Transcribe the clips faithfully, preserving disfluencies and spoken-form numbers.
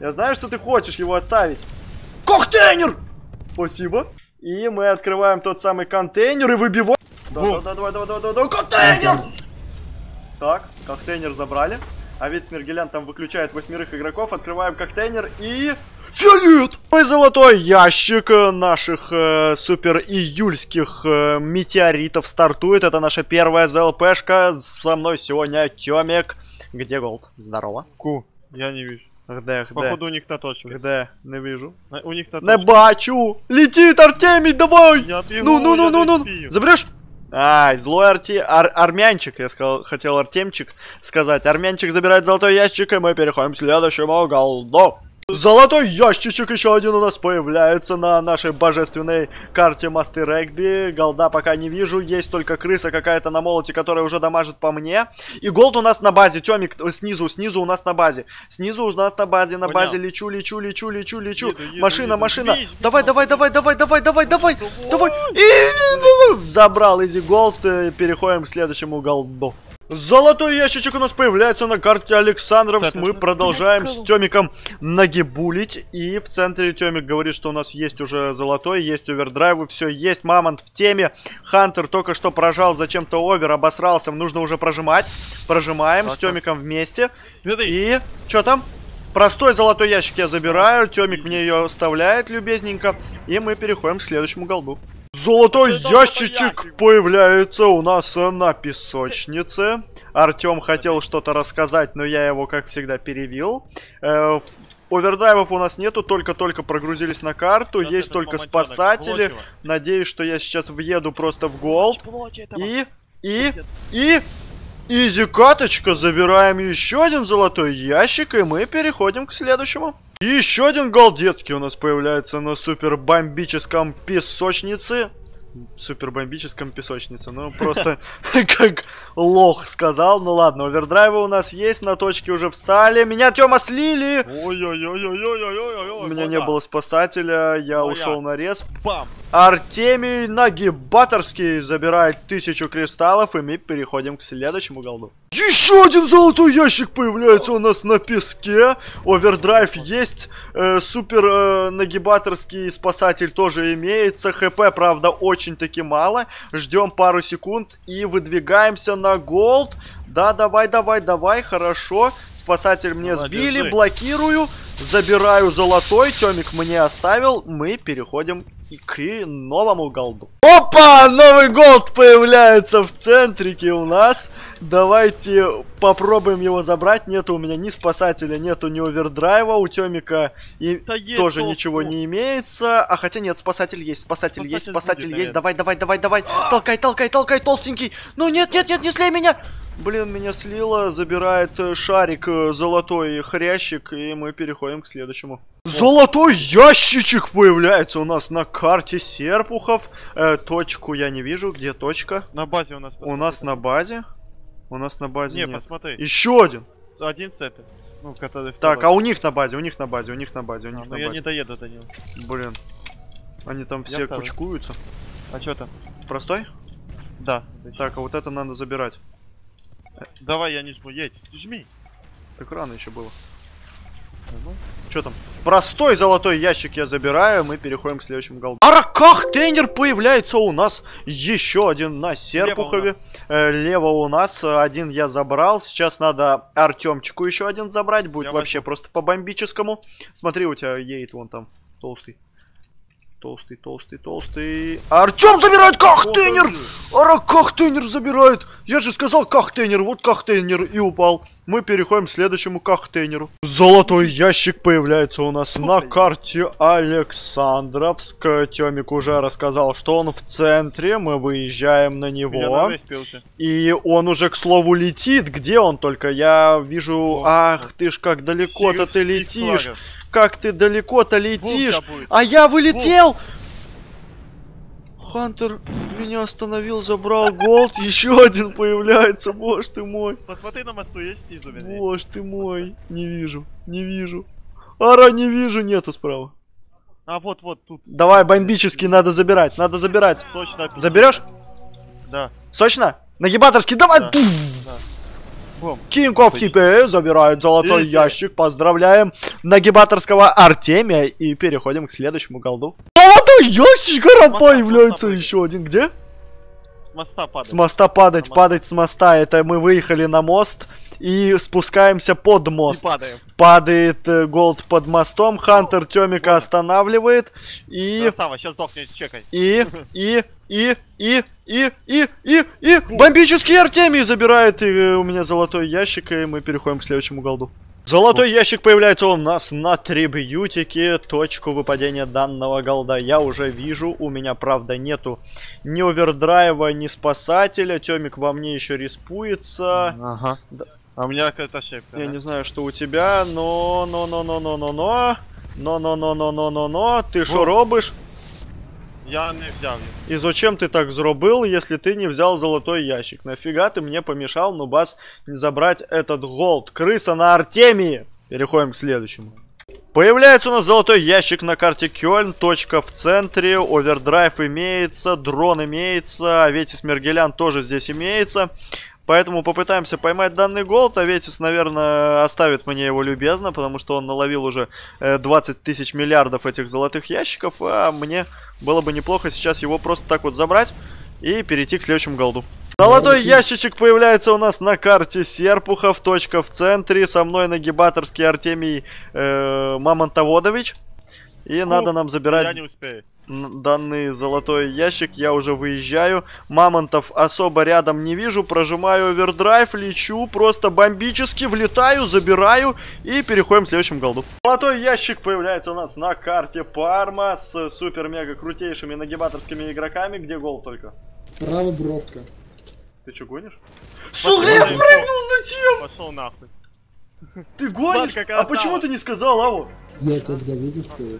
Я знаю, что ты хочешь его оставить. Контейнер! Спасибо. И мы открываем тот самый контейнер и выбиваем. Да, да, давай, давай, давай, давай, давай. Контейнер! Так, контейнер забрали. А ведь Смергилян там выключает восьмерых игроков. Открываем контейнер и... Фиолет! Мой золотой ящик наших э, супер июльских э, метеоритов стартует. Это наша первая ЗЛПшка. Со мной сегодня Тёмик. Где Голд? Здорово. Ку, я не вижу. Где, где? Походу у них на точке. Где? Не вижу. На, у них на точке. Не бачу! Летит Артемий, давай! Я пью, ну, ну, ну, ну, ну, ну! Заберешь? Ай, злой арте... Ар... армянчик, я сказал, хотел Артемчик сказать. Армянчик забирает золотой ящик, и мы переходим к следующему голду. Золотой ящичек еще один у нас появляется на нашей божественной карте Масты Регби. Голда пока не вижу, есть только крыса какая-то на молоте, которая уже дамажит по мне. И голд у нас на базе, Тёмик, снизу, снизу у нас на базе. Снизу у нас на базе, на базе лечу, лечу, лечу, лечу, лечу. Еду, еду, машина, еду. Машина. Бей, бей, давай, давай, давай, давай, давай, давай, давай, давай. И забрал изи голд, переходим к следующему голду. Золотой ящичек у нас появляется на карте Александровск. Мы продолжаем с Тёмиком нагибулить. И в центре Тёмик говорит, что у нас есть уже золотой, есть овердрайвы, все есть. Мамонт в теме. Хантер только что прожал зачем-то овер, обосрался. Нужно уже прожимать. Прожимаем так, с Тёмиком вместе. И что там? Простой золотой ящик я забираю. Тёмик мне ее оставляет любезненько. И мы переходим к следующему голду. Золотой ящичек появляется у нас на песочнице. Артём хотел что-то рассказать, но я его, как всегда, перевел. Э, овердрайвов у нас нету, только-только прогрузились на карту. Есть только спасатели. Надеюсь, что я сейчас въеду просто в голд. И, и, и... Изи каточка. Забираем еще один золотой ящик, и мы переходим к следующему. И еще один голдецкий у нас появляется на супер бомбическом песочнице. Супер бомбическом песочнице. Ну, просто как лох сказал. Ну ладно, овердрайвы у нас есть, на точке уже встали. Меня, Тёма, слили! Ой-ой-ой-ой-ой-ой-ой-ой! У меня не было спасателя, я ушел на респ. Артемий Нагибаторский забирает тысячу кристаллов, и мы переходим к следующему голду. Еще один золотой ящик появляется у нас на песке. Овердрайв есть. Э, супер э, нагибаторский спасатель тоже имеется. ХП, правда, очень-таки мало. Ждем пару секунд и выдвигаемся на голд. Да, давай, давай, давай. Хорошо. Спасатель мне давай, сбили. Держи. Блокирую. Забираю золотой. Тёмик мне оставил. Мы переходим и к новому голду. Опа! Новый голд появляется в центрике у нас. Давайте попробуем его забрать. Нету у меня ни спасателя, нету ни овердрайва. У Тёмика и тоже толпу. Ничего не имеется. А хотя нет, спасатель есть, спасатель, спасатель есть, спасатель будет, есть. Наверное. Давай, давай, давай, давай. Толкай, толкай, толкай, толстенький. Ну нет, нет, нет, не слей меня. Блин, меня слило, забирает шарик золотой хрящик, и мы переходим к следующему. Золотой ящичек появляется у нас на карте Серпухов. Э, точку я не вижу, где точка? На базе у нас. Посмотри. У нас на базе? У нас на базе не, нет. Посмотри. Еще один. Один цепи. Ну, так, а у них на базе, у них на базе, у них на базе, у них а, на базе. Я не доеду до него. Блин, они там я все второй. Кучкуются. А что там? Простой? Да. Так, а вот это надо забирать. Давай, я не жму, едь, жми. Так рано еще было. Угу. Что там? Простой золотой ящик я забираю, мы переходим к следующему голду. Аркахтейнер появляется у нас еще один на Серпухове. Лево у нас. Один я забрал, сейчас надо Артемчику еще один забрать, будет я вообще возьму. Просто по-бомбическому. Смотри, у тебя едет вон там, толстый. Толстый, толстый, толстый. Артём забирает кахтейнер! Ара, кахтейнер забирает! Я же сказал кахтейнер, вот кахтейнер и упал. Мы переходим к следующему кахтейнеру. Золотой ящик появляется у нас на карте Александровск. Тёмик уже рассказал, что он в центре. Мы выезжаем на него. И он уже, к слову, летит. Где он только? Я вижу... Ах ты ж, как далеко-то ты летишь. Как ты далеко-то летишь. А я вылетел! Хантер меня остановил, забрал голд. Еще один появляется, боже ты мой. Посмотри на мосту, есть снизу. Боже ты мой, не вижу, не вижу. Ара, не вижу, нету справа. А вот, вот тут. Давай, бомбический, надо забирать, надо забирать. Сочно. Заберешь? Да. Сочно? Нагибаторский, давай! Да. Да. Тиньков теперь забирает золотой ящик. Поздравляем нагибаторского Артемия. И переходим к следующему голду. Золотой ящик, гора, появляется еще один. Где? С моста падать. С моста падать, падать, падать с моста. Это мы выехали на мост и спускаемся под мост. Падает э, голд под мостом. Хантер Тёмика останавливает. И... Красава, сейчас дохнет, чекай. И, и, и, и, и, и, и, и... Бомбический Артемий забирает и, у меня золотой ящик, и мы переходим к следующему голду. Золотой ящик появляется у нас на трибьютике. Точку выпадения данного голда я уже вижу. У меня, правда, нету ни овердрайва, ни спасателя. Тёмик во мне еще респуется. Ага. Да. А у меня какая-то ошибка. Я да? не знаю, что у тебя, но... Но-но-но-но-но-но-но. Но-но-но-но-но-но-но. Ты шо робишь? Я не взял его. И зачем ты так зробил, если ты не взял золотой ящик? Нафига ты мне помешал, ну бас, не забрать этот голд? Крыса на Артемии! Переходим к следующему. Появляется у нас золотой ящик на карте Кёльн. Точка в центре. Овердрайв имеется, дрон имеется, а Витязь Миргилян тоже здесь имеется. Поэтому попытаемся поймать данный голд. А Витязь, наверное, оставит мне его любезно, потому что он наловил уже двадцать тысяч миллиардов этих золотых ящиков. А мне было бы неплохо сейчас его просто так вот забрать и перейти к следующему голду. Золотой ящичек появляется у нас на карте Серпухов. Точка в центре. Со мной нагибаторский Артемий э, Мамонтоводович. И ну, надо нам забирать... Я не успею. Данный золотой ящик, я уже выезжаю. Мамонтов особо рядом не вижу. Прожимаю овердрайв, лечу, просто бомбически влетаю, забираю. И переходим к следующему голду. Золотой ящик появляется у нас на карте Парма с супер-мега-крутейшими нагибаторскими игроками. Где голд только? Право бровка. Ты чё, гонишь? Сука, я спрыгнул, зачем? Пошел нахуй. Ты гонишь? А почему ты не сказал, Аву? Я когда видел, сказал.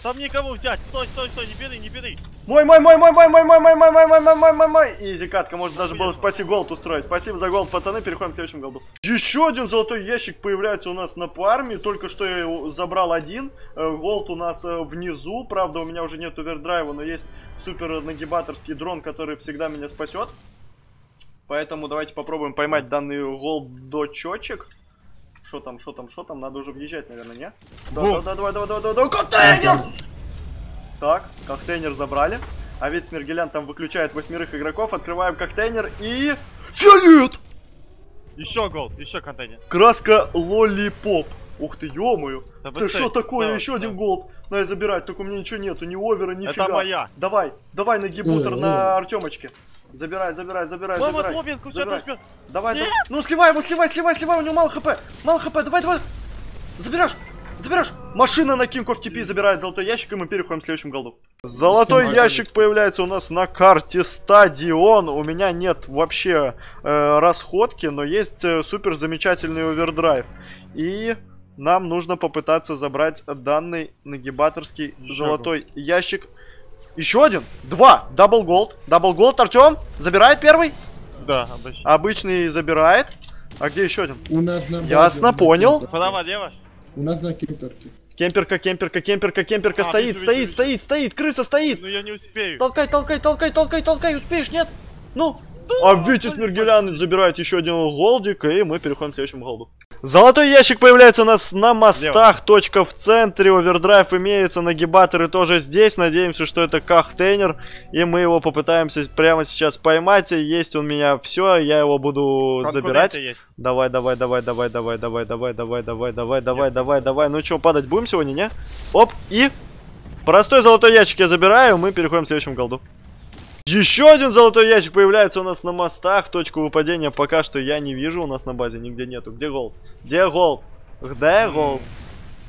Там никого взять, стой, стой, стой, не бери, не бери. Мой, мой, мой, мой, мой, мой, мой, мой, мой, мой, мой, мой, мой, мой, мой. Изи катка, может даже было спаси голд устроить. Спасибо за голд, пацаны, переходим к следующему голду. Еще один золотой ящик появляется у нас на Парме. Только что я его забрал один. Голд у нас внизу, правда у меня уже нет овердрайва, но есть супер нагибаторский дрон, который всегда меня спасет. Поэтому давайте попробуем поймать данный голдочек. Что там, что там, что там? Надо уже въезжать, наверное, не? Да, да, давай, давай, давай, давай, давай. Контейнер! Так, контейнер забрали. А ведь Смергилян там выключает восьмерых игроков. Открываем контейнер и... Фиолет! Еще голд, еще контейнер. Краска лолипоп. Ух ты, ё-моё. Да это что такое? Давай, еще давай. Один голд. Надо забирать, только у меня ничего нету. Ни овера, ни фига. Это моя. Давай, давай на гибутер на Артемочке. Забирай, забирай, забирай, Ломат, забирай. Мобинку, забирай. Давай, давай. Ну сливай его, сливай, сливай, сливай, у него мало хп. Мало хп, давай, давай. Забираешь, забираешь. Машина на Кинков Типи забирает золотой ящик, и мы переходим к следующему голду. Золотой Всем ящик мой. Появляется у нас на карте Стадион. У меня нет вообще э, расходки, но есть э, супер замечательный овердрайв. И... Нам нужно попытаться забрать данный нагибаторский Еще золотой был. ящик. Еще один. Два. Дабл голд. Дабл голд. Артем забирает первый? Да, обычный. Обычный забирает. А где еще один? У нас на Ясно, базе, понял. Подава, дева. У нас на кемперке. Кемперка, кемперка, кемперка, кемперка. А, стоит, вижу, стоит, вижу. стоит, стоит. Крыса стоит. Ну я не успею. Толкай, толкай, толкай, толкай, толкай. Успеешь, нет? Ну. А Витязь Миргилян забирает еще один голдик, и мы переходим к следующему голду. Золотой ящик появляется у нас на мостах, точка в центре, овердрайв имеется, нагибаторы тоже здесь. Надеемся, что это контейнер, и мы его попытаемся прямо сейчас поймать. Есть у меня все, я его буду забирать. Давай, давай, давай, давай, давай, давай, давай, давай, давай, давай, давай, давай, давай. Ну что, падать будем сегодня, не? Оп, и простой золотой ящик я забираю, мы переходим к следующему голду. Еще один золотой ящик появляется у нас на мостах. Точку выпадения пока что я не вижу. У нас на базе нигде нету. Где голд? Где голд? Где голд?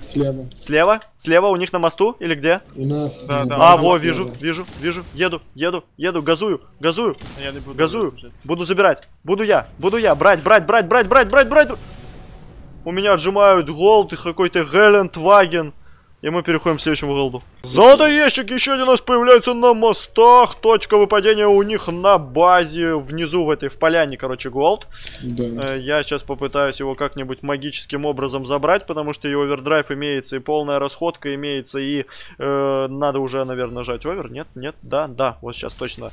Слева. Слева? Слева у них на мосту? Или где? У нас. Да, да. А, во, вижу, вижу, вижу. Еду, еду, еду. Газую, газую. Я не буду газую. Бежать. Буду забирать. Буду я, буду я. Брать, брать, брать, брать, брать, брать, брать. У меня отжимают голд и какой-то Гелендваген. И мы переходим к следующему голду. Золотой ящик еще один у нас появляется на мостах. Точка выпадения у них на базе. Внизу в этой, в поляне, короче, голд. Да. Я сейчас попытаюсь его как-нибудь магическим образом забрать, потому что и овердрайв имеется, и полная расходка имеется, и э, надо уже, наверное, нажать овер. Нет, нет, да, да, вот сейчас точно.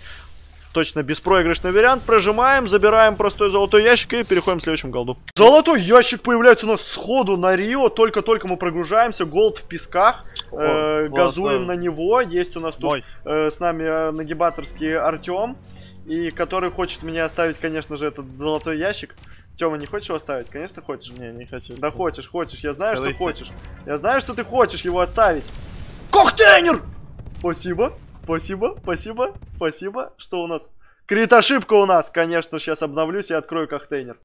точно беспроигрышный вариант. Прожимаем, забираем простой золотой ящик и переходим к следующему голду. Золотой ящик появляется у нас сходу на Рио. Только-только мы прогружаемся. Голд в песках. О, э, газуем класс, да. на него. Есть у нас тут э, с нами нагибаторский Артем, и который хочет мне оставить, конечно же, этот золотой ящик. Тёма, не хочешь его оставить? Конечно, хочешь. Не, не хочу. Да хочешь, хочешь. Я знаю, Колыси. что хочешь. Я знаю, что ты хочешь его оставить. Коктейнер! Спасибо, спасибо, спасибо, спасибо. Что у нас? Крит-ошибка у нас, конечно. Сейчас обновлюсь и открою коктейнер.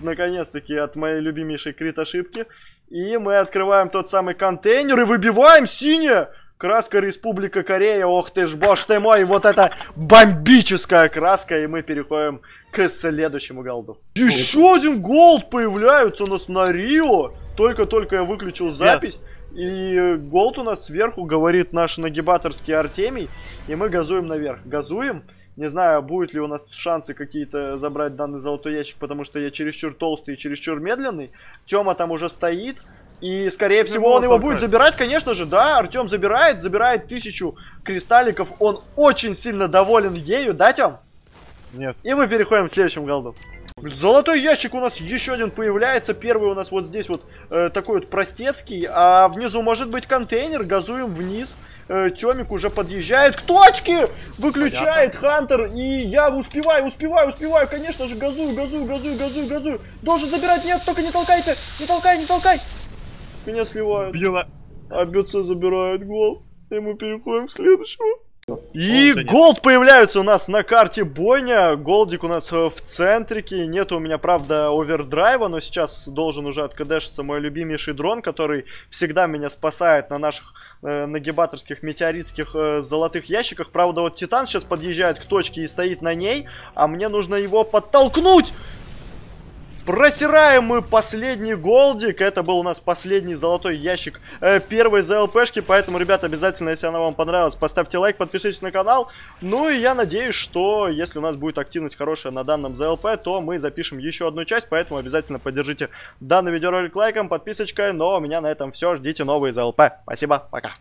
Наконец-таки от моей любимейшей крит-ошибки. И мы открываем тот самый контейнер и выбиваем синее. Краска Республика Корея, ох ты ж, боже ты мой, вот это бомбическая краска, и мы переходим к следующему голду. Еще один голд появляется у нас на Рио, только-только я выключил запись, Нет. и голд у нас сверху, говорит наш нагибаторский Артемий, и мы газуем наверх, газуем. Не знаю, будет ли у нас шансы какие-то забрать данный золотой ящик, потому что я чересчур толстый и чересчур медленный. Тёма там уже стоит. И, скорее всего, он его будет забирать, конечно же, да, Артем забирает, забирает тысячу кристалликов, он очень сильно доволен ею, да, Тём? Нет. И мы переходим к следующему голду. Золотой ящик у нас еще один появляется, первый у нас вот здесь вот э, такой вот простецкий, а внизу может быть контейнер, газуем вниз, э, Тёмик уже подъезжает к точке, выключает Хантер, и я успеваю, успеваю, успеваю, конечно же, газую, газую, газую, газую, газую, должен забирать, нет, только не толкайте, не толкай, не толкай. Меня сливают. Била. А БЦ забирает голд. И мы переходим к следующему. И голд появляется у нас на карте бойня. Голдик у нас в центрике. Нет у меня, правда, овердрайва, но сейчас должен уже откадешиться мой любимейший дрон, который всегда меня спасает на наших э, нагибаторских метеоритских э, золотых ящиках. Правда, вот Титан сейчас подъезжает к точке и стоит на ней, а мне нужно его подтолкнуть. Просираем мы последний голдик. Это был у нас последний золотой ящик э, первой ЗЛПшки. Поэтому, ребята, обязательно, если она вам понравилась, поставьте лайк, подпишитесь на канал. Ну и я надеюсь, что если у нас будет активность хорошая на данном ЗЛП, то мы запишем еще одну часть. Поэтому обязательно поддержите данный видеоролик лайком, подписочкой. Но у меня на этом все. Ждите новые ЗЛП. Спасибо, пока.